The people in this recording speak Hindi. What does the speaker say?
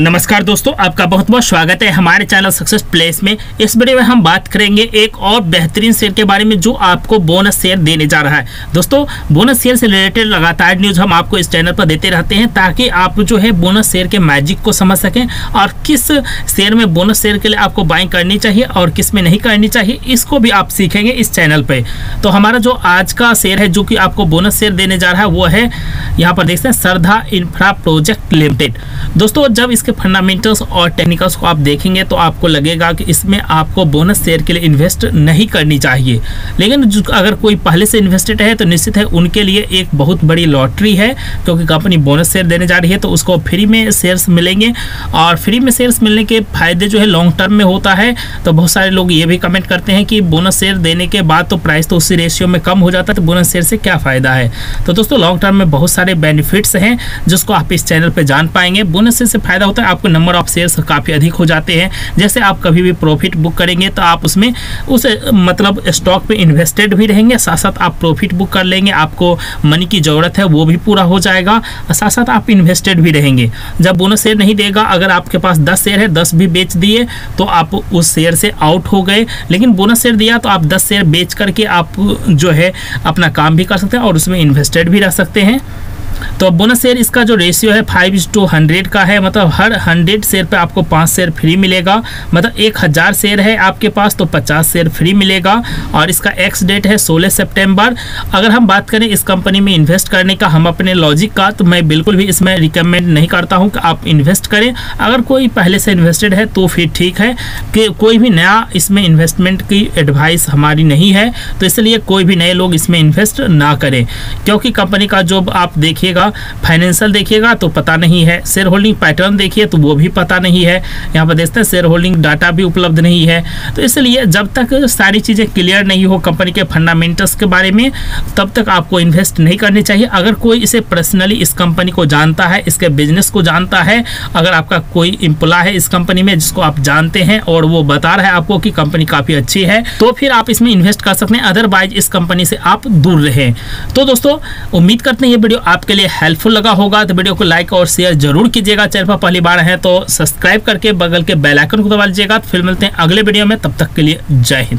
नमस्कार दोस्तों, आपका बहुत बहुत स्वागत है हमारे चैनल सक्सेस प्लेस में। इस वीडियो में हम बात करेंगे एक और बेहतरीन शेयर के बारे में जो आपको बोनस शेयर देने जा रहा है। दोस्तों, बोनस शेयर से रिलेटेड लगातार न्यूज़ हम आपको इस चैनल पर देते रहते हैं ताकि आप जो है बोनस शेयर के मैजिक को समझ सकें और किस शेयर में बोनस शेयर के लिए आपको बाइंग करनी चाहिए और किस में नहीं करनी चाहिए, इसको भी आप सीखेंगे इस चैनल पर। तो हमारा जो आज का शेयर है जो कि आपको बोनस शेयर देने जा रहा है वो है, यहाँ पर देखते हैं, श्रद्धा इंफ्रा प्रोजेक्ट लिमिटेड। दोस्तों, जब इसके फंडामेंटल्स और टेक्निकल्स को आप देखेंगे तो आपको लगेगा कि इसमें आपको बोनस शेयर के लिए इन्वेस्ट नहीं करनी चाहिए, लेकिन अगर कोई पहले से इन्वेस्टेड है तो निश्चित है उनके लिए एक बहुत बड़ी लॉटरी है, क्योंकि कंपनी बोनस शेयर देने जा रही है तो उसको फ्री में शेयर्स मिलेंगे और फ्री में शेयर्स मिलने के फायदे जो है लॉन्ग टर्म में होता है। तो बहुत सारे लोग ये भी कमेंट करते हैं कि बोनस शेयर देने के बाद तो प्राइस तो उसी रेशियो में कम हो जाता है, तो बोनस शेयर से क्या फ़ायदा है। तो दोस्तों, लॉन्ग टर्म में बहुत सारे बेनिफिट्स हैं जिसको आप इस चैनल पर जान पाएंगे। बोनस शेयर से फायदा होता है आपको नंबर ऑफ शेयर्स काफ़ी अधिक हो जाते हैं, जैसे आप कभी भी प्रॉफिट बुक करेंगे तो आप उसमें उस मतलब स्टॉक पे इन्वेस्टेड भी रहेंगे, साथ साथ आप प्रॉफिट बुक कर लेंगे, आपको मनी की ज़रूरत है वो भी पूरा हो जाएगा, साथ साथ आप इन्वेस्टेड भी रहेंगे। जब बोनस शेयर नहीं देगा, अगर आपके पास 10 शेयर है, 10 भी बेच दिए तो आप उस शेयर से आउट हो गए, लेकिन बोनस शेयर दिया तो आप 10 शेयर बेच करके आप जो है अपना काम भी कर सकते हैं और उसमें इन्वेस्टेड भी रह सकते हैं। तो बोनस शेयर इसका जो रेशियो है 5:100 का है, मतलब हर 100 शेयर पे आपको 5 शेयर फ्री मिलेगा। मतलब 1000 शेयर है आपके पास तो 50 शेयर फ्री मिलेगा और इसका एक्स डेट है 16 सितंबर। अगर हम बात करें इस कंपनी में इन्वेस्ट करने का, हम अपने लॉजिक का, तो मैं बिल्कुल भी इसमें रिकमेंड नहीं करता हूँ कि आप इन्वेस्ट करें। अगर कोई पहले से इन्वेस्टेड है तो फिर ठीक है, कि कोई भी नया इसमें इन्वेस्टमेंट की एडवाइस हमारी नहीं है, तो इसलिए कोई भी नए लोग इसमें इन्वेस्ट ना करें, क्योंकि कंपनी का जो आप देखिए फाइनेंशियल देखिएगा तो पता नहीं है, शेयर होल्डिंग पैटर्न देखिए तो वो भी पता नहीं है, यहाँ पर देखते हैं शेयर होल्डिंग डाटा भी उपलब्ध नहीं है। तो इसलिए जब तक सारी चीज़ें क्लियर नहीं हो कंपनी के फंडामेंटल्स के बारे में, तब तक आपको इन्वेस्ट नहीं करनी चाहिए। अगर कोई इसे पर्सनली इस कंपनी को जानता है, इसके बिजनेस को जानता है, अगर आपका कोई एम्प्लॉय है इस कंपनी में जिसको आप जानते हैं और वो बता रहा है आपको कि कंपनी काफ़ी अच्छी है, तो फिर आप इसमें इन्वेस्ट कर सकते हैं, अदरवाइज इस कंपनी से आप दूर रहें। तो दोस्तों, उम्मीद करते हैं ये वीडियो आपके लिए हेल्पफुल लगा होगा, तो वीडियो को लाइक और शेयर जरूर कीजिएगा। चैनल पर पहली बार है तो सब्सक्राइब करके बगल के बेल आइकन को दबा लीजिएगा। तो फिर मिलते हैं अगले वीडियो में, तब तक के लिए जय हिंद।